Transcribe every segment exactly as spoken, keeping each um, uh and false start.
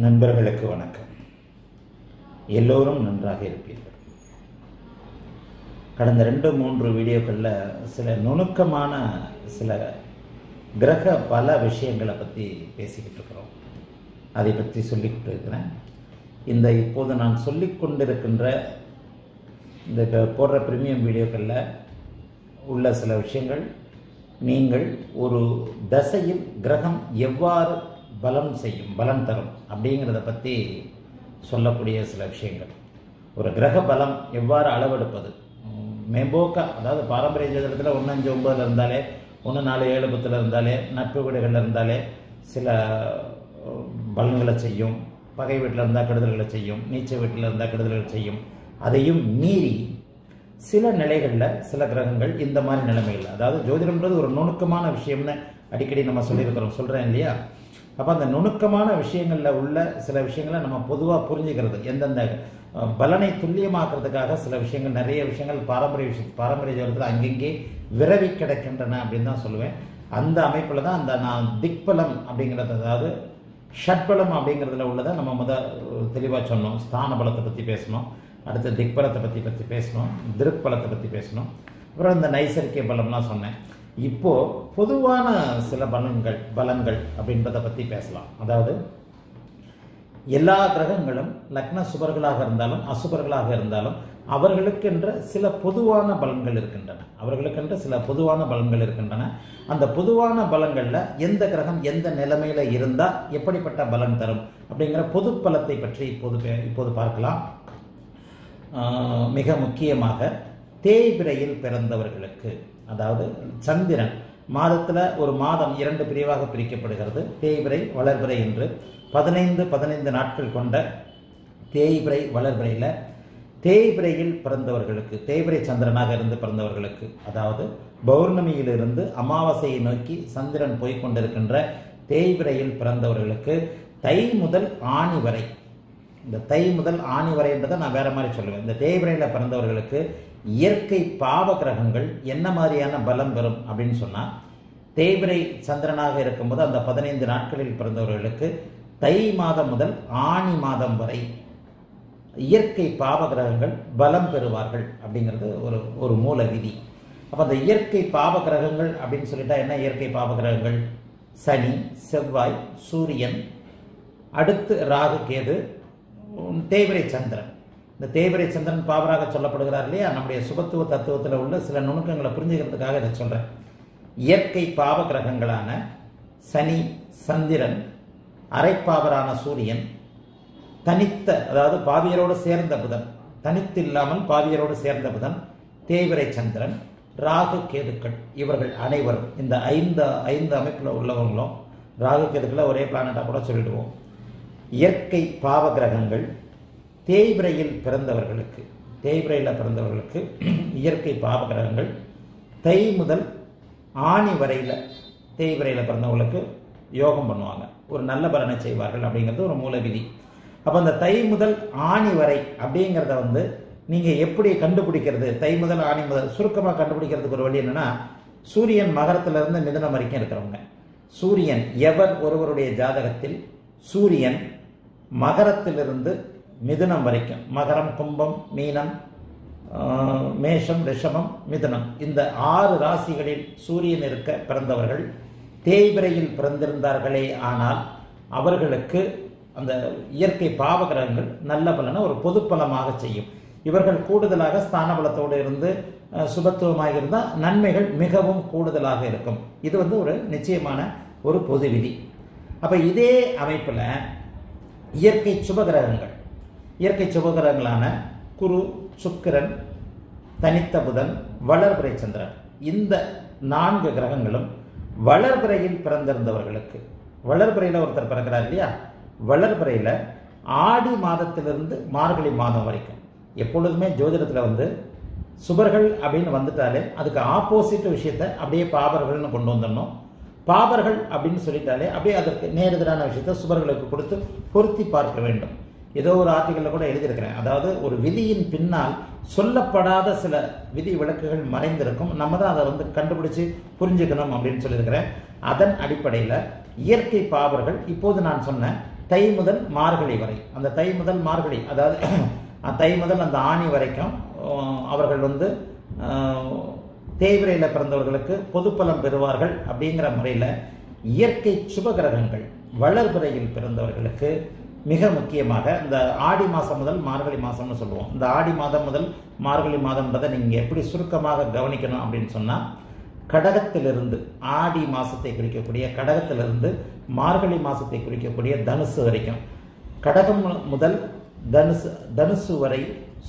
நண்பர்களுக்கு வணக்கம். எல்லோரும் நன்றாக இருப்பீர்கள். கடந்த ரெண்டு மூன்று வீடியோக்களில் சில நுணுக்கமான சில கிரக பல விஷயங்களை பற்றி பேசிக்கிட்டு இருக்கிறோம். அதை பற்றி சொல்லிக்கிட்டு இருக்கிறேன். இந்த இப்போது நான் சொல்லி கொண்டிருக்கின்ற இந்த போடுற ப்ரீமியம் வீடியோக்களில் உள்ள சில விஷயங்கள் நீங்கள் ஒரு தசையில் கிரகம் எவ்வாறு பலம் செய்யும், பலம் தரும் அப்படிங்கிறத பற்றி சொல்லக்கூடிய சில விஷயங்கள். ஒரு கிரக பலம் எவ்வாறு அளவெடுப்பது, மேம்போக்கா, அதாவது பாரம்பரிய ஜோதிடத்தில் ஒன்று அஞ்சு ஒம்பதில் இருந்தாலே, ஒன்று நாலு ஏழு பத்தில் இருந்தாலே, நட்பு வீடுகளில் இருந்தாலே சில பலன்களை செய்யும், பகை வீட்டில் இருந்தால் கெடுதல்களை செய்யும், நீச்ச வீட்டில் இருந்தால் கெடுதல்கள் செய்யும். அதையும் மீறி சில நிலைகளில் சில கிரகங்கள் இந்த மாதிரி நிலைமைகள், அதாவது ஜோதிடம்ன்றது ஒரு நுணுக்கமான விஷயம்னு அடிக்கடி நம்ம சொல்லியிருக்கிறோம், சொல்கிறேன் இல்லையா? அப்போ அந்த நுணுக்கமான விஷயங்களில் உள்ள சில விஷயங்களை நம்ம பொதுவாக புரிஞ்சுக்கிறது, எந்தெந்த பலனை துல்லியமாக்குறதுக்காக சில விஷயங்கள், நிறைய விஷயங்கள் பாரம்பரிய விஷய பாரம்பரிய ஜோதிடத்தில் அங்கங்கே விரவி கிடைக்கின்றன அப்படின்னு தான் சொல்லுவேன். அந்த அமைப்பில் தான் அந்த நான் திக்பலம் அப்படிங்கிறது, அதாவது ஷட்பலம் அப்படிங்கிறதுல உள்ளதை நம்ம முதல் தெளிவாக சொன்னோம். ஸ்தான பலத்தை பற்றி பேசணும், அடுத்து திக்பலத்தை பற்றி பற்றி பேசணும், திருப்பலத்தை பற்றி பேசணும், அப்புறம் இந்த நைசர்கிய பலம்லாம் சொன்னேன். இப்போது பொதுவான சில பலன்கள் பலன்கள் அப்படின்றத பற்றி பேசலாம். அதாவது எல்லா கிரகங்களும் லக்ன சுபர்களாக இருந்தாலும் அசுபர்களாக இருந்தாலும் அவர்களுக்கென்ற சில பொதுவான பலன்கள் இருக்கின்றன அவர்களுக்கென்ற சில பொதுவான பலன்கள் இருக்கின்றன அந்த பொதுவான பலன்களில் எந்த கிரகம் எந்த நிலைமையில் இருந்தால் எப்படிப்பட்ட பலன் தரும் அப்படிங்கிற பொது பலத்தை பற்றி இப்போது இப்போது பார்க்கலாம். மிக முக்கியமாக தேய்பிரையில் பிறந்தவர்களுக்கு, அதாவது சந்திரன் மாதத்தில் ஒரு மாதம் இரண்டு பிரிவாக பிரிக்கப்படுகிறது, தேய்பிரை வளர்பிறை என்று. பதினைந்து பதினைந்து நாட்கள் கொண்ட தேய்பிரை வளர்பிறையில் தேய்பிரையில் பிறந்தவர்களுக்கு, தேய்பிரை சந்திரனாக இருந்து பிறந்தவர்களுக்கு, அதாவது பௌர்ணமியிலிருந்து அமாவாசையை நோக்கி சந்திரன் போய்கொண்டிருக்கின்ற தேய்பிரையில் பிறந்தவர்களுக்கு தை முதல் ஆணி வரை, இந்த தை முதல் ஆணி வரைன்றதை நான் வேறு மாதிரி சொல்லுவேன். இந்த தேய்பிரையில் பிறந்தவர்களுக்கு இயற்கை பாவ கிரகங்கள் என்ன மாதிரியான பலம் பெறும் அப்படின்னு சொன்னால், தேய்பிரை சந்திரனாக இருக்கும்போது அந்த பதினைந்து நாட்களில் பிறந்தவர்களுக்கு தை மாதம் முதல் ஆணி மாதம் வரை இயற்கை பாவ கிரகங்கள் பலம் பெறுவார்கள் அப்படிங்கிறது ஒரு ஒரு மூல விதி. அப்போ அந்த இயற்கை பாவ கிரகங்கள் அப்படின்னு சொல்லிட்டா என்ன? இயற்கை பாவ கிரகங்கள் சனி, செவ்வாய், சூரியன், அடுத்து ராகு கேது, தேய்பிரை சந்திரன். இந்த தேய்பிரை சந்திரன் பாவராக சொல்லப்படுகிறார் இல்லையா? நம்முடைய சுபத்துவ தத்துவத்தில் உள்ள சில நுணுக்கங்களை புரிஞ்சுக்கிறதுக்காக இதை சொல்கிறேன். இயற்கை பாவ கிரகங்களான சனி, சந்திரன், அரைப்பாவரான சூரியன், தனித்த, அதாவது பாவியரோடு சேர்ந்த புதன், தனித்து இல்லாமல் பாவியரோடு சேர்ந்த புதன், தேய்பிரை சந்திரன், ராகு கேதுக்கள், இவர்கள் அனைவரும் இந்த ஐந்து ஐந்து அமைப்பில் உள்ளவங்களும், ராகு கேதுக்களை ஒரே பிளானட்டாக கூட சொல்லிடுவோம். இயற்கை பாவ கிரகங்கள் தேய்பிரையில் பிறந்தவர்களுக்கு, தேய்பிரையில் பிறந்தவர்களுக்கு இயற்கை பாவ கிரகங்கள் தை முதல் ஆணி வரையில் தேய்பிரையில் பிறந்தவங்களுக்கு யோகம் பண்ணுவாங்க, ஒரு நல்ல பலனை செய்வார்கள் அப்படிங்கிறது ஒரு மூல விதி. அப்போ அந்த தை முதல் ஆணி வரை அப்படிங்கிறத வந்து நீங்கள் எப்படி கண்டுபிடிக்கிறது? தை முதல் ஆணி முதல் சுருக்கமாக கண்டுபிடிக்கிறதுக்கு ஒரு வழி என்னென்னா, சூரியன் மகரத்திலிருந்து மிதுனம் வரைக்கும் இருக்கிறவங்க, சூரியன் எவர் ஒருவருடைய ஜாதகத்தில் சூரியன் மகரத்திலிருந்து மிதுனம் வரைக்கும், மகரம், கும்பம், மீனம், மேஷம், ரிஷபம், மிதுனம், இந்த ஆறு ராசிகளில் சூரியன் இருக்க பிறந்தவர்கள் தேய்பிரையில் பிறந்திருந்தார்களே ஆனால் அவர்களுக்கு அந்த இயற்கை பாவ கிரகங்கள் நல்ல பலனை ஒரு பொது பலமாக செய்யும். இவர்கள் கூடுதலாக ஸ்தான பலத்தோடு இருந்து சுபத்துவமாக இருந்தால் நன்மைகள் மிகவும் கூடுதலாக இருக்கும். இது வந்து ஒரு நிச்சயமான ஒரு பொது விதி. அப்போ இதே அமைப்பில் இயற்கை சுபகிரகங்கள், இயற்கை சுபகிரகங்களான குரு, சுக்கிரன், தனித்த புதன், வளர்பிறை சந்திரன், இந்த நான்கு கிரகங்களும் வளர்பிறையில் பிறந்திருந்தவர்களுக்கு, வளர்பிறையில் ஒருத்தர் பிறக்கிறார் இல்லையா, வளர்பிறையில் ஆடி மாதத்திலிருந்து மார்கழி மாதம் வரைக்கும். எப்பொழுதுமே ஜோதிடத்தில் வந்து சுபர்கள் அப்படின்னு வந்துட்டாலே அதுக்கு ஆப்போசிட் விஷயத்தை அப்படியே பாபர்கள்னு கொண்டு வந்துடணும். பாபர்கள் அப்படின்னு சொல்லிட்டாலே அப்படியே அதற்கு நேரெதிரான விஷயத்தை சுபர்களுக்கு கொடுத்து பொருத்தி பார்க்க வேண்டும். ஏதோ ஒரு ஆர்டிகலில் கூட எழுதியிருக்கிறேன். அதாவது ஒரு விதியின் பின்னால் சொல்லப்படாத சில விதி விளக்குகள் மறைந்திருக்கும், நம்ம தான் அதை வந்து கண்டுபிடிச்சு புரிஞ்சுக்கணும் அப்படின்னு சொல்லியிருக்கிறேன். அதன் அடிப்படையில் இயற்கை பாவர்கள் இப்போது நான் சொன்ன தை முதல் மார்கழி வரை, அந்த தை முதல் மார்கழி அதாவது தை முதல் அந்த ஆணி வரைக்கும் அவர்கள் வந்து தேய்பிரையில் பிறந்தவர்களுக்கு பொதுப்பலம் பெறுவார்கள் அப்படிங்கிற முறையில் இயற்கை சுபகிரகங்கள் வளர்பிறையில் பிறந்தவர்களுக்கு மிக முக்கியமாக இந்த ஆடி மாதம் முதல் மார்கழி மாதம்னு சொல்லுவோம். இந்த ஆடி மாதம் முதல் மார்கழி மாதம்ன்றதை நீங்கள் எப்படி சுருக்கமாக கவனிக்கணும் அப்படின்னு சொன்னால், கடகத்திலிருந்து ஆடி மாதத்தை குறிக்கக்கூடிய கடகத்திலிருந்து மார்கழி மாதத்தை குறிக்கக்கூடிய தனுசு வரைக்கும், கடகம் முதல் தனுசு தனுசு வரை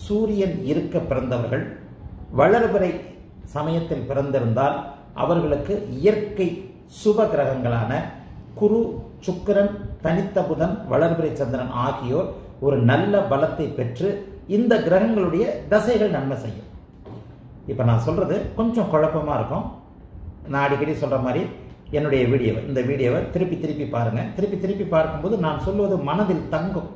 சூரியன் இருக்க பிறந்தவர்கள் வளர்பிறை சமயத்தில் பிறந்திருந்தால் அவர்களுக்கு இயற்கை சுப கிரகங்களான குரு, சுக்கிரன், தனித்த புதன், வளர்பிறை சந்திரன் ஆகியோர் ஒரு நல்ல பலத்தை பெற்று இந்த கிரகங்களுடைய தசைகள் நன்மை செய்யும். இப்போ நான் சொல்கிறது கொஞ்சம் குழப்பமாக இருக்கும். நான் அடிக்கடி சொல்கிற மாதிரி என்னுடைய வீடியோவை இந்த வீடியோவை திருப்பி திருப்பி பாருங்கள். திருப்பி திருப்பி பார்க்கும்போது நான் சொல்வது மனதில் தங்கும்.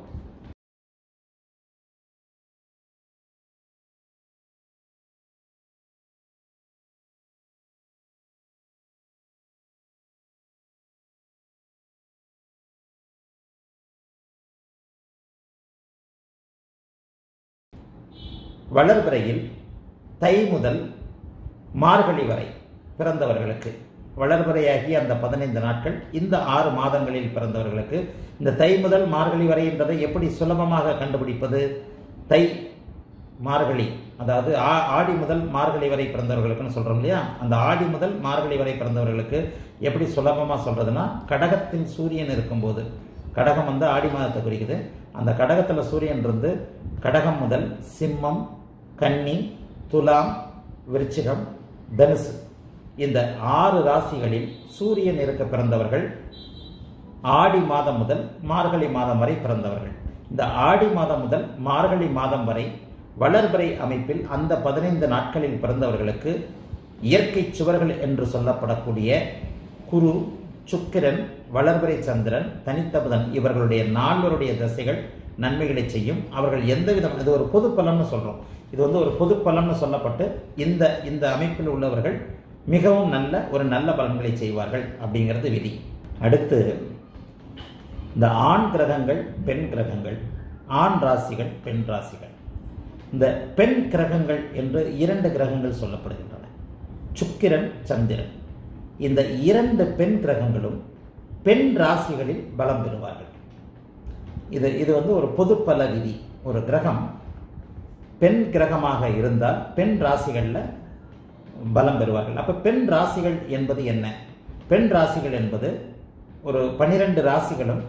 வளர்பிறையில் தை முதல் மார்கழி வரை பிறந்தவர்களுக்கு, வளர்பிறையாகி அந்த பதினைந்து நாட்கள் இந்த ஆறு மாதங்களில் பிறந்தவர்களுக்கு இந்த தை முதல் மார்கழி வரை என்பதை எப்படி சுலபமாக கண்டுபிடிப்பது? தை மார்கழி அதாவது ஆ ஆடி முதல் மார்கழி வரை பிறந்தவர்களுக்குன்னு சொல்கிறோம் இல்லையா, அந்த ஆடி முதல் மார்கழி வரை பிறந்தவர்களுக்கு எப்படி சுலபமாக சொல்கிறதுனா, கடகத்தின் சூரியன் இருக்கும்போது, கடகம் வந்து ஆடி மாதத்தை குறிக்குது, அந்த கடகத்தில் சூரியன் இருந்து கடகம் முதல் சிம்மம், கன்னி, துலாம், விருச்சிகம், தனுசு இந்த ஆறு ராசிகளில் சூரியன் இருக்க பிறந்தவர்கள் ஆடி மாதம் முதல் மார்கழி மாதம் வரை பிறந்தவர்கள், இந்த ஆடி மாதம் முதல் மார்கழி மாதம் வரை வளர்பிறை அமைப்பில் அந்த பதினைந்து நாட்களில் பிறந்தவர்களுக்கு இயற்கை சுவர்கள் என்று சொல்லப்படக்கூடிய குரு, சுக்கிரன், வளர்பிறை சந்திரன், தனித்தபுதன் இவர்களுடைய நால்வருடைய தசைகள் நன்மைகளை செய்யும். அவர்கள் எந்த விதம், இது ஒரு பொது பலம்னு சொல்கிறோம், இது வந்து ஒரு பொது பலம்னு சொல்லப்பட்டு இந்த இந்த அமைப்பில் உள்ளவர்கள் மிகவும் நல்ல ஒரு நல்ல பலன்களை செய்வார்கள் அப்படிங்கிறது விதி. அடுத்து இந்த ஆண் கிரகங்கள், பெண் கிரகங்கள், ஆண் ராசிகள், பெண் ராசிகள். இந்த பெண் கிரகங்கள் என்று இரண்டு கிரகங்கள் சொல்லப்படுகின்றன, சுக்கிரன், சந்திரன். இந்த இரண்டு பெண் கிரகங்களும் பெண் ராசிகளில் பலம் பெறுவார்கள். இது இது வந்து ஒரு பொதுப்பல விதி. ஒரு கிரகம் பெண் கிரகமாக இருந்தால் பெண் ராசிகளில் பலம் பெறுவார்கள். அப்போ பெண் ராசிகள் என்பது என்ன? பெண் ராசிகள் என்பது ஒரு பன்னிரெண்டு ராசிகளும்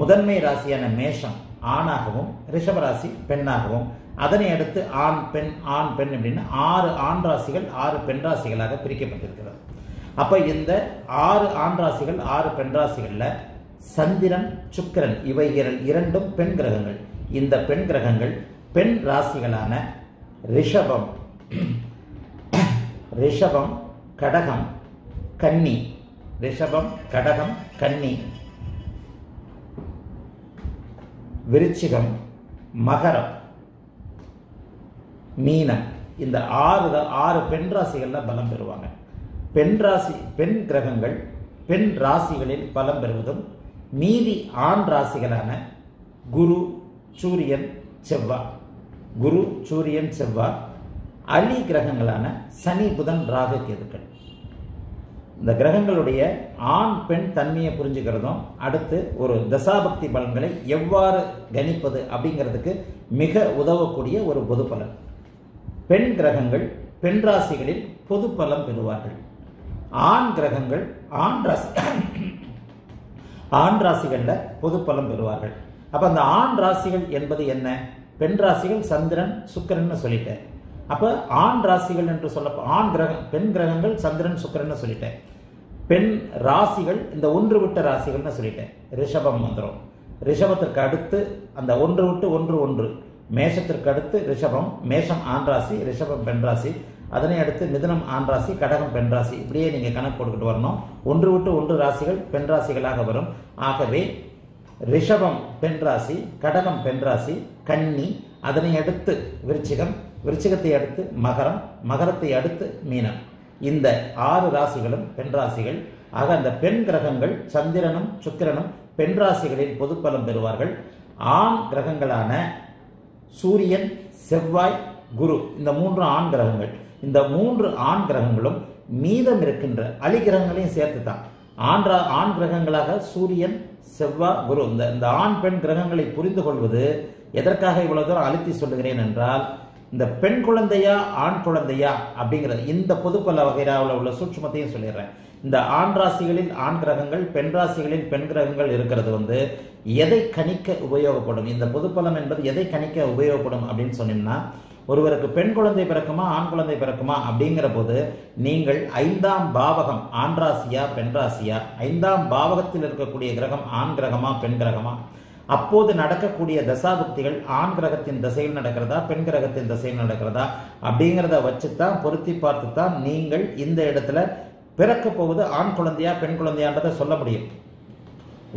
முதன்மை ராசியான மேஷம் ஆணாகவும், ரிஷபராசி பெண்ணாகவும், அதனை அடுத்து ஆண் பெண் ஆண் பெண் அப்படின்னு ஆறு ஆண் ராசிகள் ஆறு பெண் ராசிகளாக பிரிக்கப்பட்டிருக்கிறது. அப்போ இந்த ஆறு ஆண் ராசிகள் ஆறு பெண் ராசிகளில் சந்திரன், சுக்கிரன் இவை இரண்டும் பெண் கிரகங்கள். இந்த பெண் கிரகங்கள் பெண் ராசிகளான ரிஷபம் ரிஷபம் கடகம், கன்னி, ரிஷபம் கடகம் கன்னி, விருச்சிகம், மகரம், மீனம் இந்த ஆறு ஆறு பெண் ராசிகளில் பலம் பெறுவாங்க. பெண் ராசி பெண் கிரகங்கள் பெண் ராசிகளில் பலம் பெறுவதும் மீதி ஆண் ராசிகளான குரு, சூரியன், செவ்வாய் குரு சூரியன் செவ்வாய் அலி கிரகங்களான சனி, புதன், ராகு, கேதுக்கள் இந்த கிரகங்களுடைய ஆண் பெண் தன்மையை புரிஞ்சுக்கிறதும், அடுத்து ஒரு தசாபக்தி பலன்களை எவ்வாறு கணிப்பது அப்படிங்கிறதுக்கு மிக உதவக்கூடிய ஒரு பொது பலன். பெண் கிரகங்கள் பெண் ராசிகளில் பொது பலம் பெறுவார்கள். ஆண் கிரகங்கள் ஆண் ராசி ஆண் ராசிகளில் பொது பலம் பெறுவார்கள். அப்போ அந்த ஆண் ராசிகள் என்பது என்ன? பெண் ராசிகள் சந்திரன், சுக்கிரன்னு சொல்லிட்டேன். அப்போ ஆண் ராசிகள் என்று சொல்ல ஆண் கிரகம் பெண் கிரகங்கள் சந்திரன், சுக்கிரன்னு சொல்லிட்டேன். பெண் ராசிகள் இந்த ஒன்று விட்ட ராசிகள்னு சொல்லிட்டேன். ரிஷபம் வந்துடும், ரிஷபத்திற்கு அடுத்து அந்த ஒன்று விட்டு ஒன்று ஒன்று மேஷத்திற்கு அடுத்து ரிஷபம், மேஷம் ஆண் ராசி, ரிஷபம் பெண் ராசி, அதனை அடுத்து மிதுனம் ஆண் ராசி, கடகம் பெண் ராசி, இப்படியே நீங்கள் கணக்கு போட்டுக்கிட்டு வரணும். ஒன்று விட்டு ஒன்று ராசிகள் பெண் ராசிகளாக வரும். ஆகவே ரிஷபம் பெண் ராசி, கடகம் பெண் ராசி, கன்னி, அதனை அடுத்து விருச்சிகம், விருச்சிகத்தை அடுத்து மகரம், மகரத்தை அடுத்து மீனம். இந்த ஆறு ராசிகளும் பெண் ராசிகள். ஆக அந்த பெண் கிரகங்கள் சந்திரனும் சுக்கிரனும் பெண் ராசிகளின் பொதுப்பலம் பெறுவார்கள். ஆண் கிரகங்களான சூரியன், செவ்வாய், குரு இந்த மூன்று ஆண் கிரகங்கள், இந்த மூன்று ஆண் கிரகங்களும் மீதம் இருக்கின்ற அலி கிரகங்களையும் சேர்த்து தான் ஆண் ஆண் கிரகங்களாக சூரியன், செவ்வாய், குரு இந்த இந்த ஆண் பெண் கிரகங்களை புரிந்து கொள்வது எதற்காக இவ்வளவு தூரம் அழுத்தி சொல்லுகிறேன் என்றால், இந்த பெண் குழந்தையா ஆண் குழந்தையா அப்படிங்கிறது இந்த பொதுப்பல வகையில் உள்ள சூட்சுமத்தையும் சொல்லிடுறேன். இந்த ஆண் ராசிகளில் ஆண் கிரகங்கள், பெண் ராசிகளில் பெண் கிரகங்கள் இருக்கிறது வந்து எதை கணிக்க உபயோகப்படும், இந்த பொதுப்பலம் என்பது எதை கணிக்க உபயோகப்படும் அப்படின்னு சொன்னீங்கன்னா, ஒருவருக்கு பெண் குழந்தை பிறக்குமா ஆண் குழந்தை பிறக்குமா அப்படிங்கிற போது நீங்கள் ஐந்தாம் பாவகம் ஆண் ராசியா பெண் ராசியா, ஐந்தாம் பாவகத்தில் இருக்கக்கூடிய கிரகம் ஆண் கிரகமா பெண் கிரகமா, அப்போது நடக்கக்கூடிய தசாபக்திகள் ஆண் கிரகத்தின் திசையில் நடக்கிறதா பெண் கிரகத்தின் திசையில் நடக்கிறதா அப்படிங்கிறத வச்சுத்தான் பொருத்தி பார்த்து தான் நீங்கள் இந்த இடத்துல பிறக்க போவது ஆண் குழந்தையா பெண் குழந்தையான்றதை சொல்ல முடியும்.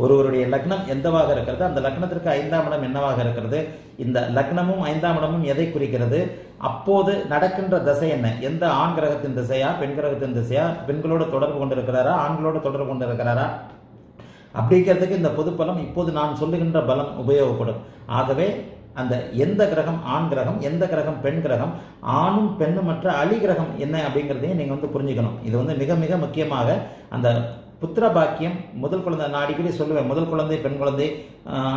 ஒருவருடைய லக்னம் எந்தவாக இருக்கிறது, அந்த லக்னத்திற்கு ஐந்தாம் இடம் என்னவாக இருக்கிறது, இந்த லக்னமும் ஐந்தாம் இடமும் எதை குறிக்கிறது, அப்போது நடக்கின்ற திசை என்ன, எந்த ஆண் கிரகத்தின் திசையா பெண் கிரகத்தின் திசையா, பெண்களோடு தொடர்பு கொண்டிருக்கிறாரா ஆண்களோடு தொடர்பு கொண்டிருக்கிறாரா அப்படிங்கிறதுக்கு இந்த பொதுப்பலம் இப்போது நான் சொல்லுகின்ற பலம் உபயோகப்படும். ஆகவே அந்த எந்த கிரகம் ஆண் கிரகம், எந்த கிரகம் பெண் கிரகம், ஆணும் பெண்ணும் மற்ற அலி கிரகம் என்ன அப்படிங்கிறதையும் நீங்கள் வந்து புரிஞ்சுக்கணும். இது வந்து மிக மிக முக்கியமாக அந்த புத்திர பாக்கியம், முதல் குழந்தை, நான் அடிக்கடி சொல்லுவேன் முதல் குழந்தை பெண் குழந்தை,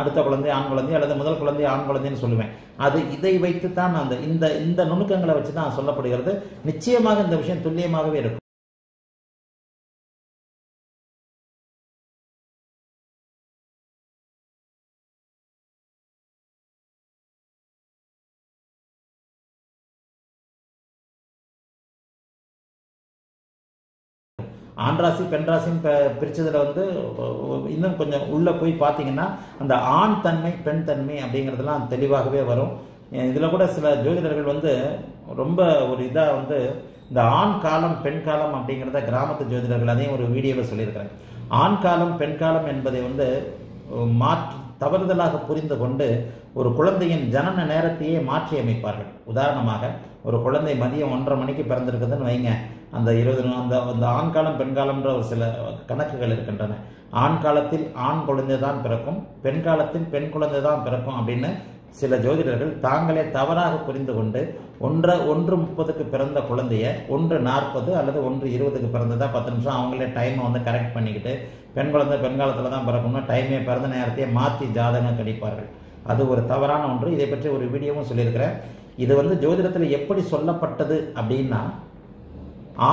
அடுத்த குழந்தை ஆண் குழந்தை அல்லது முதல் குழந்தை ஆண் குழந்தைன்னு சொல்லுவேன். அது இதை வைத்து தான் அந்த இந்த இந்த நுணுக்கங்களை வச்சு தான் சொல்லப்படுகிறது. நிச்சயமாக இந்த விஷயம் துல்லியமாகவே இருக்கும். ஆண் ராசி பெண் ராசின்னு பிரிச்சதுல வந்து இன்னும் கொஞ்சம் உள்ளே போய் பார்த்தீங்கன்னா அந்த ஆண் தன்மை பெண் தன்மை அப்படிங்கிறதுலாம் தெளிவாகவே வரும். இதில் கூட சில ஜோதிடர்கள் வந்து ரொம்ப ஒரு இதாக வந்து இந்த ஆண் காலம் பெண் காலம் அப்படிங்கிறத கிராமத்து ஜோதிடர்கள் அதையும் ஒரு வீடியோவில் சொல்லியிருக்கிறேன். ஆண் காலம் பெண் காலம் என்பதை வந்து மாற்று தவறுதலாக புரிந்து கொண்டு ஒரு குழந்தையின் ஜனன நேரத்தையே மாற்றி அமைப்பார்கள். உதாரணமாக ஒரு குழந்தை மதியம் ஒன்றரை மணிக்கு பிறந்திருக்குதுன்னு வைங்க, அந்த இருபது அந்த அந்த ஆண் காலம் பெண் காலம்ன்ற ஒரு சில கணக்குகள் இருக்கின்றன. ஆண் காலத்தில் ஆண் குழந்தை தான் பிறக்கும், பெண் காலத்தில் பெண் குழந்தை தான் பிறக்கும் அப்படின்னு சில ஜோதிடர்கள் தாங்களே தவறாக புரிந்து கொண்டு ஒன்றை ஒன்று முப்பதுக்கு பிறந்த குழந்தைய ஒன்று நாற்பது அல்லது ஒன்று இருபதுக்கு பிறந்ததாக பத்து நிமிஷம் அவங்களே டைமை வந்து கரெக்ட் பண்ணிக்கிட்டு பெண் குழந்தை பெண் காலத்தில் தான் பிறக்கும்னா டைமே பிறந்த நேரத்தையே மாற்றி ஜாதகம் கணிப்பார்கள். அது ஒரு தவறான ஒன்று. இதை பற்றி ஒரு வீடியோவும் சொல்லியிருக்கிறேன். இது வந்து ஜோதிடத்தில் எப்படி சொல்லப்பட்டது அப்படின்னா,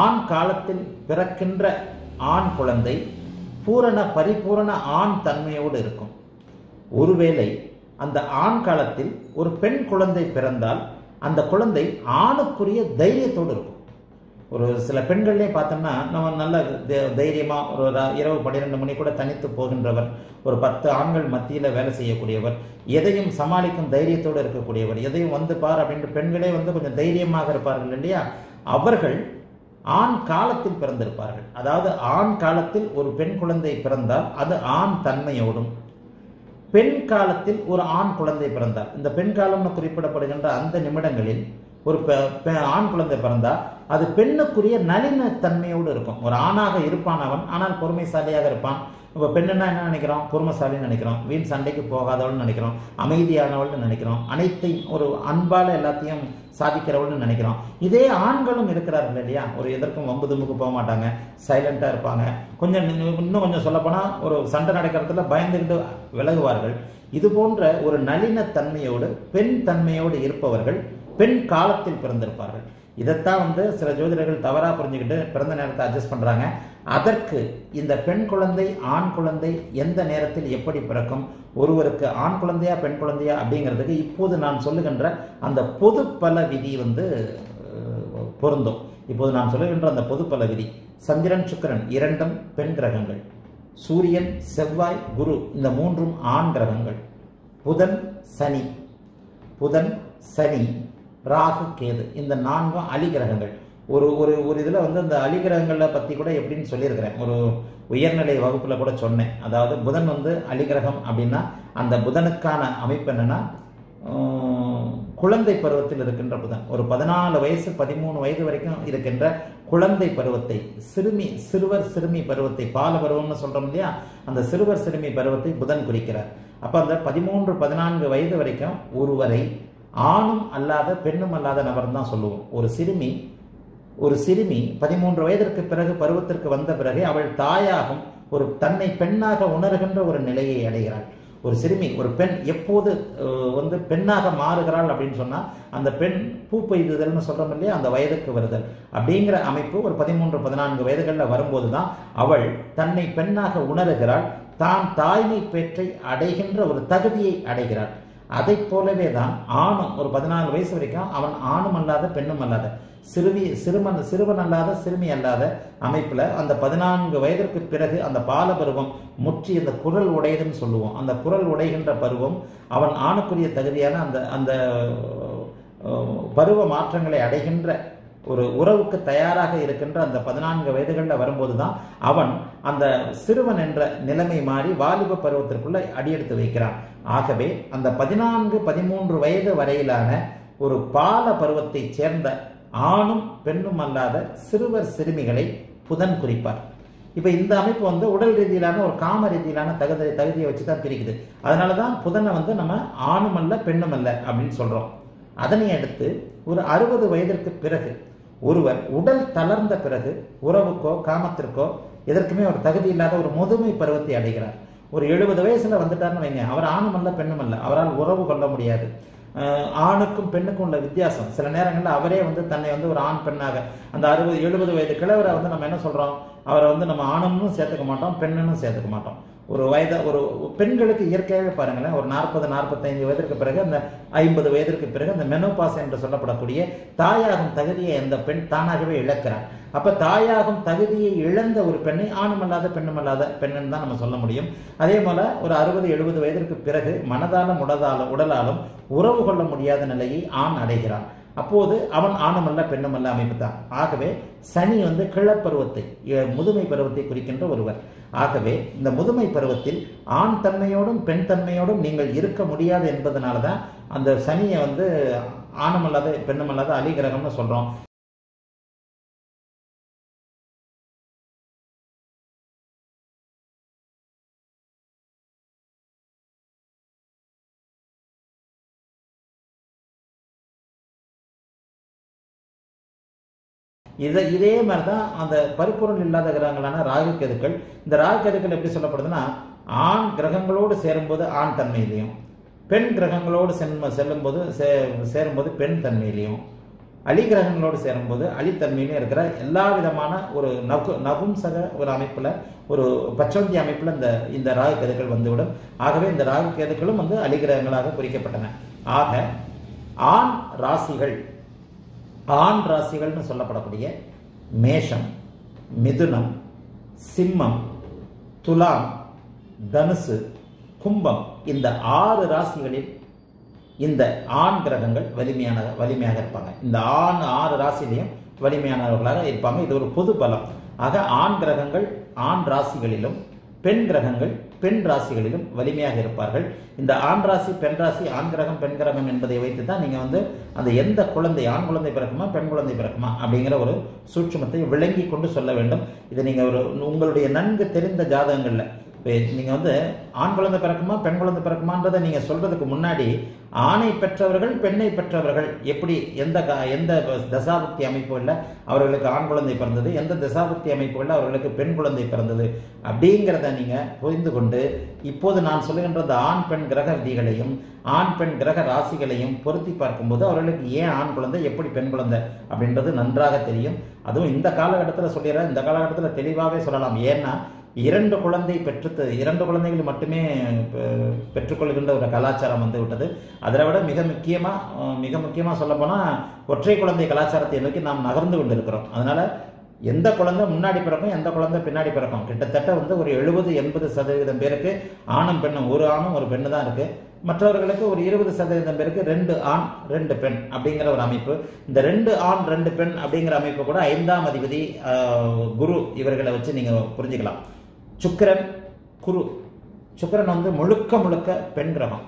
ஆண் காலத்தில் பிறக்கின்ற ஆண் குழந்தை பூரண பரிபூரண ஆண் தன்மையோடு இருக்கும். ஒருவேளை அந்த ஆண் காலத்தில் ஒரு பெண் குழந்தை பிறந்தால் அந்த குழந்தை ஆணுக்குரிய தைரியத்தோடு இருக்கும். ஒரு சில பெண்கள்லேயே பார்த்தோம்னா நம்ம நல்ல தைரியமாக ஒரு இரவு பன்னிரெண்டு மணி கூட தனித்து போகின்றவர், ஒரு பத்து ஆண்கள் மத்தியில் வேலை செய்யக்கூடியவர், எதையும் சமாளிக்கும் தைரியத்தோடு இருக்கக்கூடியவர், எதையும் வந்து பார் அப்படின்ட்டு பெண்களே வந்து கொஞ்சம் தைரியமாக இருப்பார்கள் இல்லையா, அவர்கள் ஆண் காலத்தில் பிறந்திருப்பார்கள். அதாவது ஆண் காலத்தில் ஒரு பெண் குழந்தை பிறந்தால் அது ஆண் தன்மையோடும், பெண் காலத்தில் ஒரு ஆண் குழந்தை பிறந்தால், இந்த பெண் காலம்னு குறிப்பிடப்படுகின்ற அந்த நிமிடங்களில் ஒரு ஆண் குழந்தை பிறந்தால் அது பெண்ணுக்குரிய நளின தன்மையோடு இருக்கும். ஒரு ஆணாக இருப்பான் அவன், ஆனால் பொறுமைசாலியாக இருப்பான். இப்போ பெண்ணுன்னா என்ன நினைக்கிறோம், பொறுமைசாலின்னு நினைக்கிறோம், வீண் சண்டைக்கு போகாதவள்னு நினைக்கிறோம், அமைதியானவள்னு நினைக்கிறோம், அனைத்தையும் ஒரு அன்பால் எல்லாத்தையும் சாதிக்கிறவள்னு நினைக்கிறோம். இதே ஆண்களும் இருக்கிறார்கள் இல்லையா, ஒரு எதற்கும் வம்பு தும்புக்கு போக மாட்டாங்க, சைலண்டாக இருப்பாங்க, கொஞ்சம் இன்னும் கொஞ்சம் சொல்லப்போனால் ஒரு சண்டை நடக்கிறதுல பயந்துக்கிட்டு விலகுவார்கள். இது போன்ற ஒரு நளின தன்மையோடு பெண் தன்மையோடு இருப்பவர்கள் பெண் காலத்தில் பிறந்திருப்பார்கள். இதைத்தான் வந்து சில ஜோதிடர்கள் தவறாக புரிஞ்சுக்கிட்டு பிறந்த நேரத்தை அட்ஜஸ்ட் பண்ணுறாங்க. அதற்கு இந்த பெண் குழந்தை ஆண் குழந்தை எந்த நேரத்தில் எப்படி பிறக்கும், ஒருவருக்கு ஆண் குழந்தையா பெண் குழந்தையா அப்படிங்கிறதுக்கு இப்போது நான் சொல்லுகின்ற அந்த பொது பல விதி வந்து பொருந்தும். இப்போது நான் சொல்லுகின்ற அந்த பொது பல விதி, சந்திரன் சுக்கிரன் இரண்டும் பெண் கிரகங்கள், சூரியன் செவ்வாய் குரு இந்த மூன்றும் ஆண் கிரகங்கள், புதன் சனி புதன் சனி ராகு கேது இந்த நான்கும் அலி கிரகங்கள். ஒரு ஒரு ஒரு இதில் வந்து அந்த அலிகிரகங்களை பற்றி கூட எப்படின்னு சொல்லியிருக்கிறேன், ஒரு உயர்நிலை வகுப்பில் கூட சொன்னேன். அதாவது புதன் வந்து அலிகிரகம் அப்படின்னா அந்த புதனுக்கான அமைப்பு என்னென்னா குழந்தை பருவத்தில் இருக்கின்ற புதன், ஒரு பதினாலு வயசு பதிமூணு வயது வரைக்கும் இருக்கின்ற குழந்தை பருவத்தை, சிறுமி சிறுவர் சிறுமி பருவத்தை, பால பருவம்னு சொல்கிறோம் இல்லையா, அந்த சிறுவர் சிறுமி பருவத்தை புதன் குறிக்கிறார். அப்போ அந்த பதிமூன்று பதினான்கு வயது வரைக்கும் ஒருவரை ஆணும் அல்லாத பெண்ணும் அல்லாத நபர் தான் சொல்லுவோம். ஒரு சிறுமி ஒரு சிறுமி பதிமூன்று வயதிற்கு பிறகு பருவத்திற்கு வந்த பிறகு அவள் தாயாகும் ஒரு தன்னை பெண்ணாக உணர்கின்ற ஒரு நிலையை அடைகிறாள். ஒரு சிறுமி ஒரு பெண் எப்போது வந்து பெண்ணாக மாறுகிறாள் அப்படின்னு சொன்னால் அந்த பெண் பூ பெய்துதல்னு சொல்கிறோம் இல்லையா, அந்த வயதுக்கு வருதல் அப்படிங்கிற அமைப்பு ஒரு பதிமூன்று பதினான்கு வயதுகளில் வரும்போது தான் அவள் தன்னை பெண்ணாக உணர்கிறாள், தான் தாய்மை பேற்றை அடைகின்ற ஒரு தகுதியை அடைகிறாள். அதை போலவே தான் ஆணும் ஒரு பதினாலு வயசு வரைக்கும் அவன் ஆணும் அல்லாத பெண்ணும் அல்லாத சிறுமி சிறுமன் சிறுவன் அல்லாத சிறுமி அல்லாத அமைப்பில் அந்த பதினான்கு வயதிற்கு பிறகு அந்த பால பருவம் முற்றி அந்த குரல் உடையதுன்னு சொல்லுவோம். அந்த குரல் உடைகின்ற பருவம் அவன் ஆணுக்குரிய தகுதியான அந்த அந்த பருவ மாற்றங்களை அடைகின்ற ஒரு உறவுக்கு தயாராக இருக்கின்ற அந்த பதினான்கு வயதுகளில் வரும்போது தான் அவன் அந்த சிறுவன் என்ற நிலைமை மாறி வாலிப பருவத்திற்குள்ளே அடியெடுத்து வைக்கிறான். ஆகவே அந்த பதினான்கு பதிமூன்று வயது வரையிலான ஒரு பால பருவத்தை சேர்ந்த ஆணும் பெண்ணும் அல்லாத சிறுவர் சிறுமிகளை புதன் குறிப்பார். இப்போ இந்த அமைப்பு வந்து உடல் ரீதியிலான ஒரு காம ரீதியிலான தகுதி தகுதியை வச்சு தான் பிரிக்குது. அதனால தான் புதனை வந்து நம்ம ஆணும் அல்ல பெண்ணும் அல்ல அப்படின்னு சொல்கிறோம். அதனை அடுத்து ஒரு அறுபது வயதிற்கு பிறகு ஒருவர் உடல் தளர்ந்த பிறகு உறவுக்கோ காமத்திற்கோ எதற்குமே ஒரு தகுதி இல்லாத ஒரு முதுமை பருவத்தை அடைகிறார். ஒரு எழுபது வயசில் வந்துட்டார்னு வைங்க, அவர் ஆணும் அல்ல பெண்ணும் அல்ல, அவரால் உறவு கொள்ள முடியாது. ஆணுக்கும் பெண்ணுக்கும் உள்ள வித்தியாசம் சில நேரங்களில் அவரே வந்து தன்னை வந்து ஒரு ஆண் பெண்ணாக அந்த அறுபது எழுபது வயது கிழவரை வந்து நம்ம என்ன சொல்கிறோம், அவரை வந்து நம்ம ஆணும்னு சேர்த்துக்க மாட்டோம் பெண்ணுன்னு சேர்த்துக்க மாட்டோம். ஒரு வயது ஒரு பெண்களுக்கு இயற்கையாகவே பாருங்களேன், ஒரு நாற்பது நாற்பத்தைந்து வயதிற்கு பிறகு அந்த ஐம்பது வயதிற்கு பிறகு அந்த மெனோபாஸ் என்று சொல்லப்படக்கூடிய தாயாகும் தகுதியை அந்த பெண் தானாகவே இழக்கிறார். அப்போ தாயாகும் தகுதியை இழந்த ஒரு பெண்ணை ஆணுமல்லாத பெண்ணுமல்லாத பெண்ணுன்னு தான் நம்ம சொல்ல முடியும். அதே போல் ஒரு அறுபது எழுபது வயதிற்கு பிறகு மனதாலும் உடலாலும் உடலாலும் உறவு கொள்ள முடியாத நிலையை ஆண் அடைகிறான். அப்போது அவன் ஆணுமல்ல பெண்ணுமல்ல அமைப்பு தான். ஆகவே சனி வந்து கிழப்பருவத்தை முதுமை பருவத்தை குறிக்கின்ற ஒருவர். ஆகவே இந்த முதுமை பருவத்தில் ஆண் தன்மையோடும் பெண் தன்மையோடும் நீங்கள் இருக்க முடியாது என்பதனால தான் அந்த சனியை வந்து ஆணுமல்லாத பெண்ணுமல்லாத அலிகிரகம்னு சொல்கிறோம். இதை இதே மாதிரி தான் அந்த பருப்பொருள் இல்லாத கிரகங்களான ராகு கேதுக்கள். இந்த ராகு கேதுக்கள் எப்படி சொல்லப்படுதுன்னா ஆண் கிரகங்களோடு சேரும்போது ஆண் தன்மையிலையும், பெண் கிரகங்களோடு சென்ம செல்லும்போது சே சேரும்போது பெண் தன்மையிலையும், அலி கிரகங்களோடு சேரும்போது அலித்தன்மையிலையும் இருக்கிற எல்லா விதமான ஒரு நகு நகும்சக ஒரு அமைப்பில் ஒரு பச்சோந்தி அமைப்பில் இந்த இந்த ராகு கேதுக்கள் வந்துவிடும். ஆகவே இந்த ராகு கேதுக்களும் வந்து அலி கிரகங்களாக குறிக்கப்பட்டன. ஆக ஆண் ராசிகள் ஆண் ராசிகள்னு சொல்லப்படக்கூடிய மேஷம், மிதுனம், சிம்மம், துலாம், தனுசு, கும்பம் இந்த ஆறு ராசிகளில் இந்த ஆண் கிரகங்கள் வலிமையான வலிமையாக இருப்பாங்க. இந்த ஆண் ஆறு ராசியிலையும் வலிமையானவர்களாக இருப்பாங்க. இது ஒரு பொது பலம். ஆக ஆண் கிரகங்கள் ஆண் ராசிகளிலும் பெண் கிரகங்கள் பெண் ராசிகளிலும் வலிமையாக இருப்பார்கள். இந்த ஆண் ராசி பெண் ராசி ஆண் கிரகம் பெண் கிரகம் என்பதை வைத்து தான் நீங்கள் வந்து அந்த எந்த குழந்தை ஆண் குழந்தை பிறக்குமா பெண் குழந்தை பிறக்குமா அப்படிங்கிற ஒரு சூட்சுமத்தை விளங்கி கொண்டு சொல்ல வேண்டும். இதை நீங்கள் ஒரு உங்களுடைய நன்கு தெரிந்த ஜாதகங்களில் நீங்கள் வந்து ஆண் குழந்தை பிறக்குமா பெண் குழந்தை பிறக்குமான்றதை நீங்கள் சொல்கிறதுக்கு முன்னாடி ஆணை பெற்றவர்கள் பெண்ணை பெற்றவர்கள் எப்படி எந்த எந்த தசாபுக்தி அமைப்புகளில் அவர்களுக்கு ஆண் குழந்தை பிறந்தது, எந்த தசாபுக்தி அமைப்புகளில் அவர்களுக்கு பெண் குழந்தை பிறந்தது அப்படிங்கிறத நீங்கள் புரிந்து கொண்டு இப்போது நான் சொல்லுகின்றது ஆண் பெண் கிரக விதிகளையும் ஆண் பெண் கிரக ராசிகளையும் பொருத்தி பார்க்கும்போது அவர்களுக்கு ஏன் ஆண் குழந்தை எப்படி பெண் குழந்தை அப்படின்றது நன்றாக தெரியும். அதுவும் இந்த காலகட்டத்தில் சொல்லிடுற இந்த காலகட்டத்தில் தெளிவாகவே சொல்லலாம். ஏன்னா இரண்டு குழந்தை பெற்று இரண்டு குழந்தைகள் மட்டுமே பெற்றுக்கொள்கின்ற ஒரு கலாச்சாரம் வந்து விட்டது. அதை விட மிக முக்கியமாக மிக முக்கியமாக சொல்லப்போனால் ஒற்றை குழந்தை கலாச்சாரத்தை நோக்கி நாம் நகர்ந்து கொண்டு இருக்கிறோம். அதனால் எந்த குழந்தை முன்னாடி பிறக்கும் எந்த குழந்தை பின்னாடி பிறக்கும் கிட்டத்தட்ட வந்து ஒரு எழுபது எண்பது சதவீதம் பேருக்கு ஆணும் பெண்ணும் ஒரு ஆணும் ஒரு பெண்ணு தான் இருக்குது. மற்றவர்களுக்கு ஒரு இருபது சதவீதம் பேருக்கு ரெண்டு ஆண் ரெண்டு பெண் அப்படிங்கிற ஒரு அமைப்பு. இந்த ரெண்டு ஆண் ரெண்டு பெண் அப்படிங்கிற அமைப்பு கூட ஐந்தாம் அதிபதி குரு இவர்களை வச்சு நீங்கள் புரிஞ்சுக்கலாம். சுக்கிரன் குரு, சுக்கிரன் வந்து முழுக்க முழுக்க பெண் கிரகம்,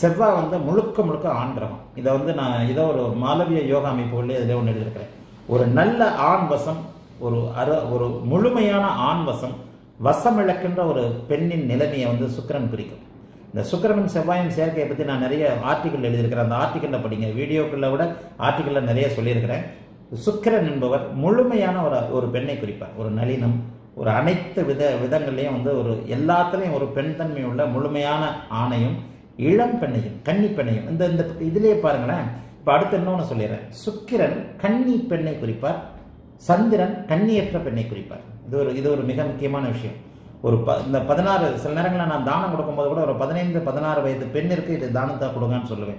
செவ்வாய் வந்து முழுக்க முழுக்க ஆண் கிரகம். இதை வந்து நான் இதோ ஒரு மாலவிய யோகா அமைப்புகளே இதில் ஒன்று எழுதியிருக்கிறேன். ஒரு நல்ல ஆண் வசம், ஒரு அற ஒரு முழுமையான ஆண் வசம், வசம் இழக்கின்ற ஒரு பெண்ணின் நிலைமையை வந்து சுக்கிரன் குறிக்கும். இந்த சுக்கிரனும் செவ்வாயும் சேர்க்கையை பற்றி நான் நிறைய ஆர்டிக்கல் எழுதியிருக்கிறேன். அந்த ஆர்டிக்கலில் படிங்க, வீடியோக்களை விட ஆர்டிக்கலில் நிறைய சொல்லியிருக்கிறேன். சுக்கிரன் என்பவர் முழுமையான ஒரு ஒரு பெண்ணை குறிப்பார். ஒரு நளினம், ஒரு அனைத்து வித விதங்கள்லையும் வந்து ஒரு எல்லாத்துலேயும் ஒரு பெண் தன்மை உள்ள முழுமையான ஆணையும் இளம் பெண்ணையும் கன்னி பெண்ணையும். இந்த இந்த இதிலே பாருங்களேன். இப்போ அடுத்து இன்னொன்று சொல்லிடுறேன். சுக்கிரன் கன்னி பெண்ணை குறிப்பார், சந்திரன் கன்னியற்ற பெண்ணை குறிப்பார். இது ஒரு இது ஒரு மிக முக்கியமான விஷயம். ஒரு ப இந்த பதினாறு சில நேரங்களில் நான் தானம் கொடுக்கும்போது கூட ஒரு பதினைந்து பதினாறு வயது பெண்ணிற்கு இது தானத்தை கொடுங்கன்னு சொல்லுவேன்.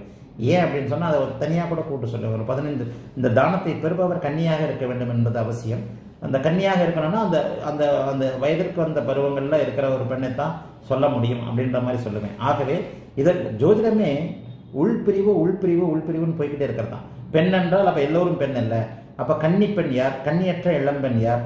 ஏன் அப்படின்னு சொன்னால் அதை தனியாக கூட கூட்டு சொல்லுவேன். ஒரு பதினைந்து இந்த தானத்தை பெறுபவர் கன்னியாக இருக்க வேண்டும் என்பது அவசியம். அந்த கன்னியாக இருக்கணும்னா அந்த அந்த அந்த வயதிற்கு அந்த பருவங்களில் இருக்கிற ஒரு பெண்ணை தான் சொல்ல முடியும் அப்படின்ற மாதிரி சொல்லுவேன். ஆகவே இதற்கு ஜோதிடமே உள்பிரிவு உள்பிரிவு உள்பிரிவுன்னு போய்கிட்டே இருக்கிறதான். பெண் என்றால் அப்போ எல்லோரும் பெண் இல்லை, அப்போ கன்னி பெண் யார், கன்னியற்ற இளம் பெண் யார்,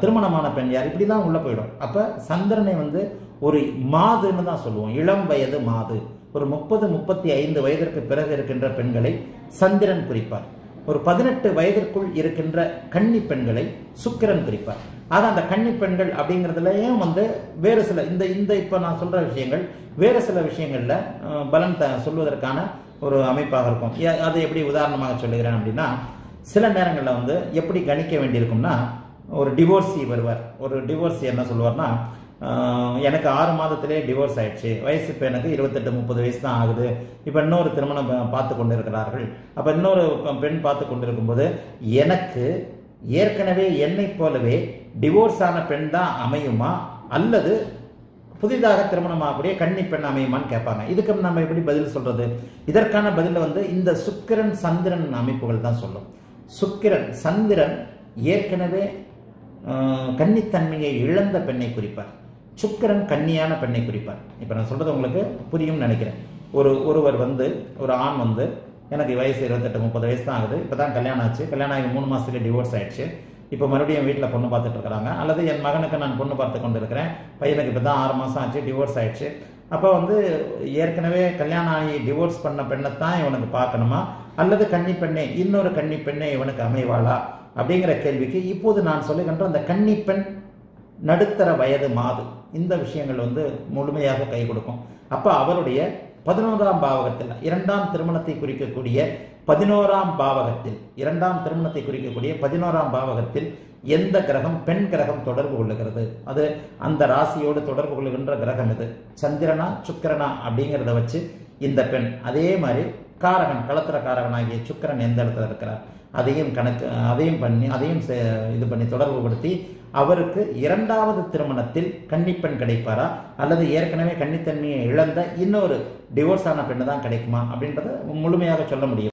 திருமணமான பெண் யார், இப்படிலாம் உள்ளே போயிடும். அப்போ சந்திரனை வந்து ஒரு மாதுன்னு தான் சொல்லுவோம். இளம் வயது மாது, ஒரு முப்பது முப்பத்தி ஐந்து வயதிற்கு பிறகு இருக்கின்ற பெண்களை சந்திரன் குறிப்பார். ஒரு பதினெட்டு வயதிற்குள் இருக்கின்ற கன்னி பெண்களை சுக்கிரன் குறிப்பார். ஆக அந்த கன்னி பெண்கள் அப்படிங்கிறதுலையும் வந்து வேறு சில இந்த இந்த இப்போ நான் சொல்கிற விஷயங்கள் வேறு சில விஷயங்களில் பலன் த சொல்வதற்கான ஒரு அமைப்பாக இருக்கும். அது எப்படி உதாரணமாக சொல்லுகிறேன் அப்படின்னா, சில நேரங்களில் வந்து எப்படி கணிக்க வேண்டியிருக்கும்னா, ஒரு டிவோர்ஸி வருவார். ஒரு டிவோர்ஸி என்ன சொல்லுவார்னா, எனக்கு ஆறு மாதத்திலே டிவோர்ஸ் ஆயிடுச்சு, வயசு இப்போ எனக்கு இருபத்தெட்டு முப்பது வயசு தான் ஆகுது, இப்போ இன்னொரு திருமணம் பார்த்து கொண்டு இருக்கிறார்கள். அப்போ இன்னொரு பெண் பார்த்து கொண்டு இருக்கும்போது எனக்கு ஏற்கனவே என்னை போலவே டிவோர்ஸ் ஆன பெண் தான் அமையுமா அல்லது புதிதாக திருமணமாகக்கூடிய கன்னி பெண் அமையுமான்னு கேட்பாங்க. இதுக்கு நம்ம எப்படி பதில் சொல்கிறது? இதற்கான பதிலில் வந்து இந்த சுக்கிரன் சந்திரன் அமைப்புகள் தான் சொல்லும். சுக்கிரன் சந்திரன் ஏற்கனவே கன்னித்தன்மையை இழந்த பெண்ணை குறிப்பார். சுக்கிரன் கன்னியான பெண்ணை குறிப்பார். இப்போ நான் சொல்கிறது உங்களுக்கு புரியும்னு நினைக்கிறேன். ஒரு ஒருவர் வந்து ஒரு ஆண் வந்து எனக்கு வயசு இருபத்தெட்டு முப்பது வயசு தான் ஆகுது, இப்போ தான் கல்யாணம் ஆச்சு, கல்யாணம் ஆகி மூணு மாதத்துலேயே டிவோர்ஸ் ஆகிடுச்சு, இப்போ மறுபடியும் வீட்டில் பொண்ணு பார்த்துட்டு இருக்கிறாங்க. அல்லது என் மகனுக்கு நான் பொண்ணு பார்த்து கொண்டு இருக்கிறேன், பையனுக்கு இப்போ தான் ஆறு மாதம் ஆச்சு, டிவோர்ஸ் ஆகிடுச்சு. அப்போ வந்து ஏற்கனவே கல்யாணம் ஆகி டிவோர்ஸ் பண்ண பெண்ணை தான் இவனுக்கு பார்க்கணுமா அல்லது கன்னி பெண்ணே இன்னொரு கன்னி பெண்ணே இவனுக்கு அமைவாளா அப்படிங்கிற கேள்விக்கு இப்போது நான் சொல்லுகின்ற அந்த கன்னி பெண் நடுத்தர வயது மாது இந்த விஷயங்கள் வந்து முழுமையாக கை கொடுக்கும். அப்போ அவருடைய பதினோராம் பாவகத்தில் இரண்டாம் திருமணத்தை குறிக்கக்கூடிய பதினோராம் பாவகத்தில் இரண்டாம் திருமணத்தை குறிக்கக்கூடிய பதினோராம் பாவகத்தில் எந்த கிரகம் பெண் கிரகம் தொடர்பு கொள்ளுகிறது, அது அந்த ராசியோடு தொடர்பு கொள்ளுகின்ற கிரகம் இது சந்திரனா சுக்கிரனா அப்படிங்கிறத வச்சு இந்த பெண். அதே மாதிரி காரகன் களத்திர காரகனாகிய சுக்கிரன் எந்த இடத்துல இருக்கிறார் அதையும் கணக்கு அதையும் பண்ணி அதையும் இது பண்ணி தொடர்பு படுத்தி அவருக்கு இரண்டாவது திருமணத்தில் கன்னிப்பெண் கிடைப்பாரா அல்லது ஏற்கனவே கன்னித்தன்மையை இழந்த இன்னொரு டிவோர்ஸ் ஆன பெண்ணு தான் கிடைக்குமா அப்படின்றத முழுமையாக சொல்ல முடியும்.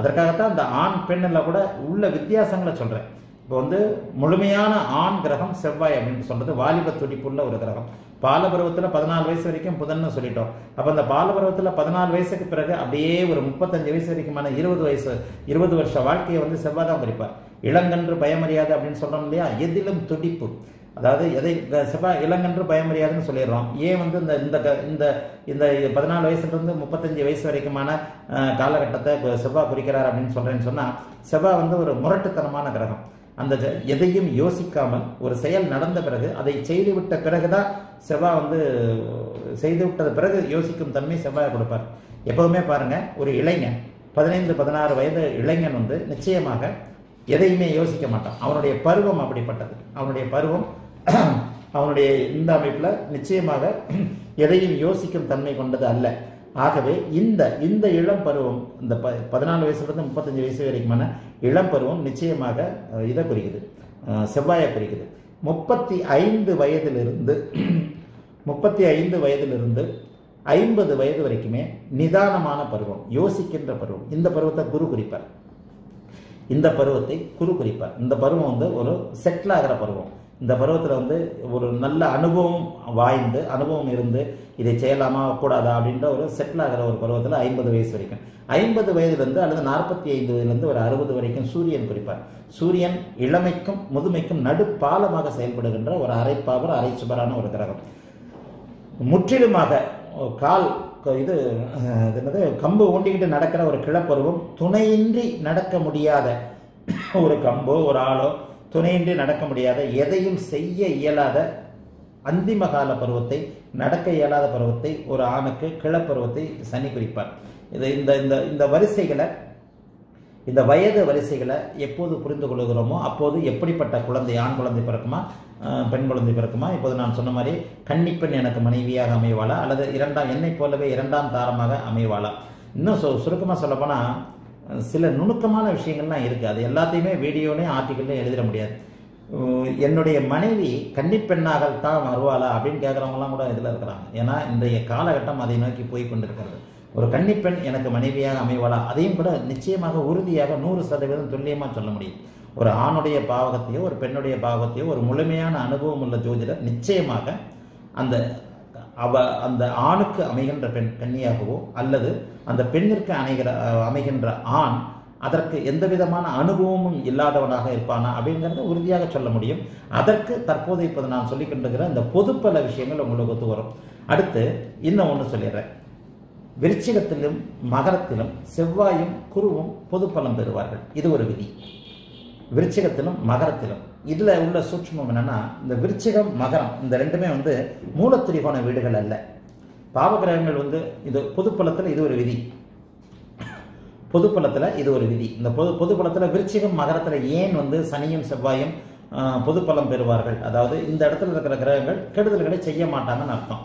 அதற்காகத்தான் அந்த ஆண் பெண்ணில் கூட உள்ள வித்தியாசங்களை சொல்கிறேன். இப்போ வந்து முழுமையான ஆண் கிரகம் செவ்வாய் அப்படின்னு சொல்கிறது வாலிப துடிப்புள்ள ஒரு கிரகம். பாலபருவத்தில் பதினாலு வயசு வரைக்கும் புதன்னு சொல்லிட்டோம். அப்போ அந்த பாலபருவத்தில் பதினாலு வயசுக்கு பிறகு அப்படியே ஒரு முப்பத்தஞ்சு வயசு வரைக்குமான இருபது வயசு இருபது வருஷ வாழ்க்கையை வந்து செவ்வாய் தான் குறிப்பார். இளங்கன்று பயமறியாது அப்படின்னு சொல்கிறோம் இல்லையா, எதிலும் துடிப்பு, அதாவது எதை செவ்வாய் இளங்கன்று பயமறியாதுன்னு சொல்லிடுறோம். ஏன் வந்து இந்த இந்த இந்த பதினாலு வயசுலேருந்து முப்பத்தஞ்சு வயசு வரைக்குமான காலகட்டத்தை செவ்வாய் குறிக்கிறார் அப்படின்னு சொல்கிறேன்னு சொன்னால், செவ்வாய் வந்து ஒரு முரட்டுத்தனமான கிரகம். அந்த எதையும் யோசிக்காமல் ஒரு செயல் நடந்த பிறகு அதை செய்துவிட்ட பிறகு தான் செவ்வாய் வந்து செய்துவிட்டது பிறகு யோசிக்கும் தன்மை செவ்வாய் கொடுப்பார். எப்போதுமே பாருங்கள், ஒரு இளைஞன் பதினைந்து பதினாறு வயது இளைஞன் வந்து நிச்சயமாக எதையுமே யோசிக்க மாட்டான். அவனுடைய பருவம் அப்படிப்பட்டது, அவனுடைய பருவம் அவனுடைய இந்த அமைப்பில் நிச்சயமாக எதையும் யோசிக்கும் தன்மை கொண்டது அல்ல. ஆகவே இந்த இந்த இளம் பருவம் இந்த ப பதினாலு வயசுலேருந்து முப்பத்தஞ்சு வயசு வரைக்குமான இளம் பருவம் நிச்சயமாக இதை குறிக்குது, செவ்வாயை குறிக்குது. முப்பத்தி ஐந்து வயதிலிருந்து முப்பத்தி ஐந்து வயதிலிருந்து ஐம்பது வயது வரைக்குமே நிதானமான பருவம், யோசிக்கின்ற பருவம். இந்த பருவத்தை குரு குறிப்பார். இந்த பருவத்தை குரு குறிப்பார். இந்த பருவம் வந்து ஒரு செட்டில் ஆகிற பருவம். இந்த பருவத்தில் வந்து ஒரு நல்ல அனுபவம் வாய்ந்து அனுபவம் இருந்து இதை செய்யலாமா கூடாதா அப்படின்ற ஒரு செட்டில் ஆகிற ஒரு பருவத்தில் ஐம்பது வயசு வரைக்கும், ஐம்பது வயதுலேருந்து அல்லது நாற்பத்தி ஐந்து வயதுலேருந்து ஒரு அறுபது வரைக்கும் சூரியன் குறிப்பார். சூரியன் இளமைக்கும் முதுமைக்கும் நடுப்பாலமாக செயல்படுகின்ற ஒரு அரைப்பாவர் அரை சுபரான ஒரு கிரகம். முற்றிலுமாக கால் இது என்னது கம்பு ஊண்டிக்கிட்டு நடக்கிற ஒரு கிளப்பருவம், துணையின்றி நடக்க முடியாத ஒரு கம்போ ஒரு ஆளோ துணையின்றி நடக்க முடியாத எதையும் செய்ய இயலாத அந்திம கால பருவத்தை, நடக்க இயலாத பருவத்தை ஒரு ஆணுக்கு கிளப்பருவத்தை சனி குறிப்பார். இது இந்த இந்த இந்த வரிசைகளை, இந்த வயது வரிசைகளை எப்போது புரிந்து கொள்கிறோமோ அப்போது எப்படிப்பட்ட குழந்தை, ஆண் குழந்தை பிறக்குமா பெண் குழந்தை பிறக்குமா, இப்போது நான் சொன்ன மாதிரி கன்னிப்பெண் எனக்கு மனைவியாக அமைவாளா அல்லது இரண்டாம் என்னை போலவே இரண்டாம் தாரமாக அமைவாளா. இன்னும் சொ சுருக்கமாக சொல்லப்போனால் சில நுணுக்கமான விஷயங்கள்லாம் இருக்குது. அது எல்லாத்தையுமே வீடியோலையும் ஆர்டிக்கல்லையும் எழுதிட முடியாது. என்னுடைய மனைவி கன்னிப்பெண்ணாக தான் வருவாளா அப்படின்னு கேட்குறவங்களாம் கூட இதில் இருக்கிறாங்க. ஏன்னா இன்றைய காலகட்டம் அதை நோக்கி போய் கொண்டிருக்கிறது. ஒரு கன்னிப்பெண் எனக்கு மனைவியாக அமைவாளா அதையும் கூட நிச்சயமாக உறுதியாக நூறு சதவீதம் துல்லியமாக சொல்ல முடியும். ஒரு ஆணுடைய பாவகத்தையோ ஒரு பெண்ணுடைய பாவகத்தையோ ஒரு முழுமையான அனுபவம் உள்ள ஜோதிடர் நிச்சயமாக அந்த அவ அந்த ஆணுக்கு அமைகின்ற பெண் கன்னியாகவோ அல்லது அந்த பெண்ணிற்கு அமைகிற அமைகின்ற ஆண் அதற்கு எந்த விதமான அனுபவமும் இல்லாதவனாக இருப்பானா அப்படிங்கிறத உறுதியாக சொல்ல முடியும். அதற்கு தற்போது இப்போது நான் சொல்லி கொண்டிருக்கிற இந்த பொதுப்பல விஷயங்கள் உங்களுக்கு ஒத்து வரும். அடுத்து இன்னும் ஒன்று சொல்லிடுறேன். விருச்சிகத்திலும் மகரத்திலும் செவ்வாயும் குருவும் பொதுப்பலம் பெறுவார்கள். இது ஒரு விதி. விருச்சிகத்திலும் மகரத்திலும் இதில் உள்ள சூட்சமம் என்னென்னா, இந்த விருச்சிகம் மகரம் இந்த ரெண்டுமே வந்து மூலத்திரிகோண வீடுகள் அல்ல, பாவகிரகங்கள் வந்து இது பொதுப்பலத்தில் இது ஒரு விதி. பொதுப்பலத்தில் இது ஒரு விதி. இந்த பொது பொதுப்பலத்தில் விருச்சிகம் மகரத்தில் ஏன் வந்து சனியும் செவ்வாயும் பொதுப்பலம் பெறுவார்கள்? அதாவது இந்த இடத்துல இருக்கிற கிரகங்கள் கெடுதல்களை செய்ய மாட்டாங்கன்னு அர்த்தம்.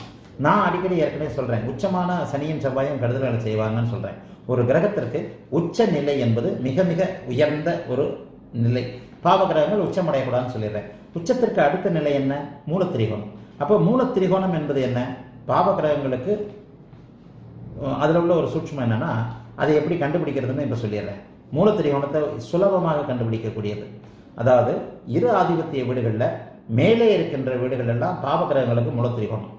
நான் அடிக்கடி ஏற்கனவே சொல்கிறேன், உச்சமான சனியும் செவ்வாயும் கெடுதல்களை செய்வாங்கன்னு சொல்கிறேன். ஒரு கிரகத்திற்கு உச்ச நிலை என்பது மிக மிக உயர்ந்த ஒரு நிலை. பாவகிரகங்கள் உச்சமடையக்கூடாதுன்னு சொல்லிடுறேன். உச்சத்திற்கு அடுத்த நிலை என்ன? மூலத்திரிகோணம். அப்போ மூலத்திரிகோணம் என்பது என்ன? பாவகிரகங்களுக்கு அதில் உள்ள ஒரு சூட்சமம் என்னென்னா, அதை எப்படி கண்டுபிடிக்கிறதுன்னு இப்போ சொல்லிடுறேன். மூலத்திரிகோணத்தை சுலபமாக கண்டுபிடிக்கக்கூடியது. அதாவது இரு ஆதிபத்திய வீடுகளில் மேலே இருக்கின்ற வீடுகள் எல்லாம் பாவகிரகங்களுக்கு மூலத்திரிகோணம்,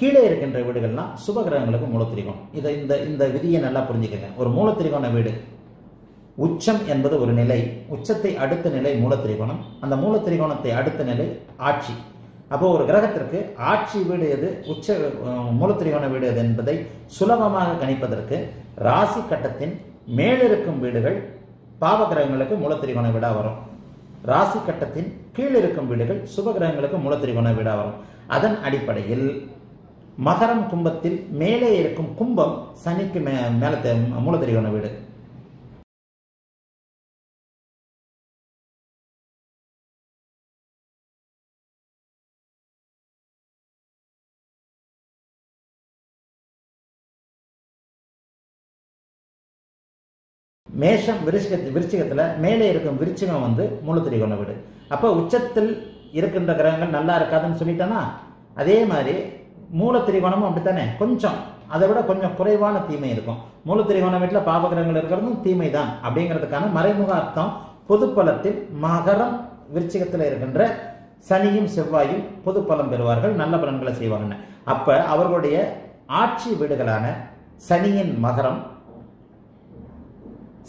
கீழே இருக்கின்ற வீடுகள்லாம் சுபகிரகங்களுக்கு மூலத்திரிகோணம். இதை இந்த இந்த விதியை நல்லா புரிஞ்சுக்கங்க. ஒரு மூலத்திரிகோண வீடு உச்சம் என்பது ஒரு நிலை, உச்சத்தை அடுத்த நிலை மூலத்திரிகோணம், அந்த மூலத்திரிகோணத்தை அடுத்த நிலை ஆட்சி. அப்போது ஒரு கிரகத்திற்கு ஆட்சி வீடு எது, உச்ச மூலத்திரிகோண வீடு எது என்பதை சுலபமாக கணிப்பதற்கு ராசி கட்டத்தின் மேலிருக்கும் வீடுகள் பாவகிரகங்களுக்கு மூலத்திரிகோண வீடாக வரும், ராசி கட்டத்தின் கீழிருக்கும் வீடுகள் சுபகிரகங்களுக்கு மூலத்திரிகோண வீடாக வரும். அதன் அடிப்படையில் மகரம் கும்பத்தில் மேலே இருக்கும் கும்பம் சனிக்கு மே மேலே மூலத்திரிகோண வீடு, மேஷம் விருச்சிகத்தில் விருச்சிகத்தில் மேலே இருக்கும் விருச்சிகம் வந்து மூலத்திரிகோண வீடு. அப்போ உச்சத்தில் இருக்கின்ற கிரகங்கள் நல்லா இருக்காதுன்னு சொல்லிட்டேன்னா, அதே மாதிரி மூலத்திரிகோணமும் அப்படித்தானே, கொஞ்சம் அதை விட கொஞ்சம் குறைவான தீமை இருக்கும். மூலத்திரிகோண வீட்டில் பாவகிரகங்கள் இருக்கிறதும் தீமை தான் அப்படிங்கிறதுக்கான மறைமுக அர்த்தம் பொதுப்பலத்தில் மகரம் விருச்சிகத்தில் இருக்கின்ற சனியும் செவ்வாயும் பொதுப்பலம் பெறுவார்கள், நல்ல பலன்களை செய்வாங்க. அப்போ அவர்களுடைய ஆட்சி வீடுகளான சனியின் மகரம்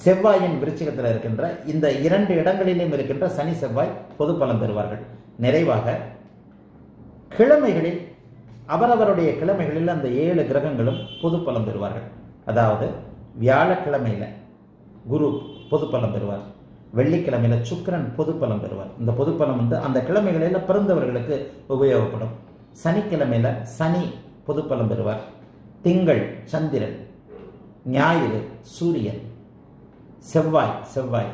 செவ்வாயின் விருச்சிகத்தில் இருக்கின்ற இந்த இரண்டு இடங்களிலும் இருக்கின்ற சனி செவ்வாய் பொது பலம் பெறுவார்கள். நிறைவாக கிழமைகளில் அவரவருடைய கிழமைகளில் அந்த ஏழு கிரகங்களும் பொது பலம் பெறுவார்கள். அதாவது வியாழக்கிழமையில் குரு பொது பலம் பெறுவார், வெள்ளிக்கிழமையில் சுக்கிரன் பொது பலம் பெறுவார். இந்த பொது பலம் வந்து அந்த கிழமைகளில் பிறந்தவர்களுக்கு உபயோகப்படும். சனிக்கிழமையில் சனி பொது பலம் பெறுவார், திங்கள் சந்திரன், ஞாயிறு சூரியன், செவ்வாய் செவ்வாய்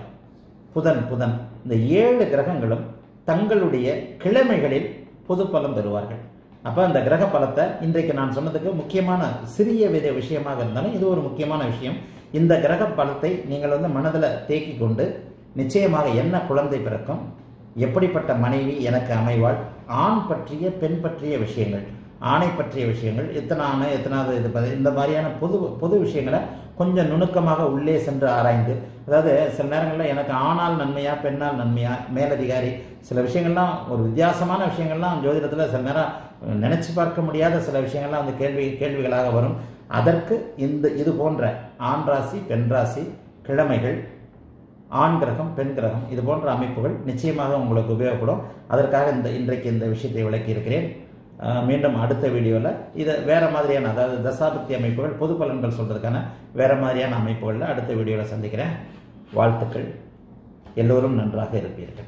புதன் புதன் இந்த ஏழு கிரகங்களும் தங்களுடைய கிழமைகளில் பொது பலம் பெறுவார்கள். அப்போ அந்த கிரக பலத்தை இன்றைக்கு நான் சொன்னதுக்கு முக்கியமான சிறிய வித விஷயமாக இருந்தாலும் இது ஒரு முக்கியமான விஷயம். இந்த கிரக பலத்தை நீங்கள் வந்து மனதில் தேக்கி கொண்டு நிச்சயமாக என்ன குழந்தை பிறக்கும், எப்படிப்பட்ட மனைவி எனக்கு அமைவாள், ஆண் பற்றிய பெண் பற்றிய விஷயங்கள், ஆணை பற்றிய விஷயங்கள், எத்தனை ஆணை எத்தனாவது இது, இந்த மாதிரியான பொது பொது விஷயங்களை கொஞ்சம் நுணுக்கமாக உள்ளே சென்று ஆராய்ந்து, அதாவது சில நேரங்களில் எனக்கு ஆணால் நன்மையா பெண்ணால் நன்மையா, மேலதிகாரி, சில விஷயங்கள்லாம் ஒரு வித்தியாசமான விஷயங்கள்லாம் ஜோதிடத்தில் சில நேரம் நினச்சி பார்க்க முடியாத சில விஷயங்கள்லாம் வந்து கேள்வி கேள்விகளாக வரும். அதற்கு இந்த இது போன்ற ஆண் ராசி பெண் ராசி கிழமைகள், ஆண் கிரகம் பெண் கிரகம், இது போன்ற அமைப்புகள் நிச்சயமாக உங்களுக்கு உபயோகப்படும். அதற்காக இந்த இன்றைக்கு இந்த விஷயத்தை விளக்கியிருக்கிறேன். மீண்டும் அடுத்த வீடியோவில் இதை வேறு மாதிரியான, அதாவது தசாபக்தி அமைப்புகள் பொது பலன்கள் சொல்கிறதுக்கான வேறு மாதிரியான அமைப்புகளில் அடுத்த வீடியோவில் சந்திக்கிறேன். வாழ்த்துக்கள். எல்லோரும் நன்றாக இருப்பீர்கள்.